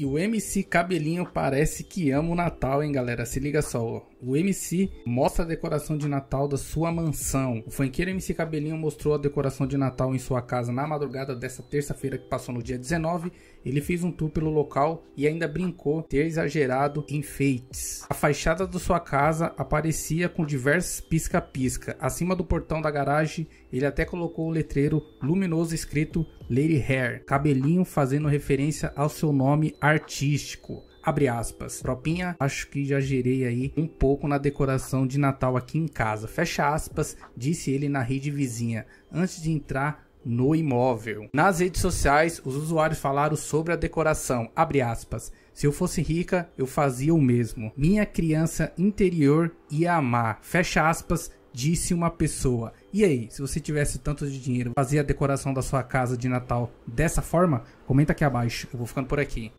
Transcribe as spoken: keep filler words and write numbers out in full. E o M C Cabelinho parece que ama o Natal, hein, galera? Se liga só, ó. O M C mostra a decoração de Natal da sua mansão. O funkeiro M C Cabelinho mostrou a decoração de Natal em sua casa na madrugada dessa terça-feira que passou no dia dezenove. Ele fez um tour pelo local e ainda brincou ter exagerado em enfeites. A fachada da sua casa aparecia com diversos pisca-pisca. Acima do portão da garagem, ele até colocou o letreiro luminoso escrito Little Hair, Cabelinho, fazendo referência ao seu nome artístico. Abre aspas. Tropinha, acho que já gerei aí um pouco na decoração de Natal aqui em casa. Fecha aspas, disse ele na rede vizinha, antes de entrar no imóvel. Nas redes sociais, os usuários falaram sobre a decoração. Abre aspas. Se eu fosse rica, eu fazia o mesmo. Minha criança interior ia amar. Fecha aspas, disse uma pessoa. E aí, se você tivesse tanto de dinheiro, fazia a decoração da sua casa de Natal dessa forma? Comenta aqui abaixo. Eu vou ficando por aqui.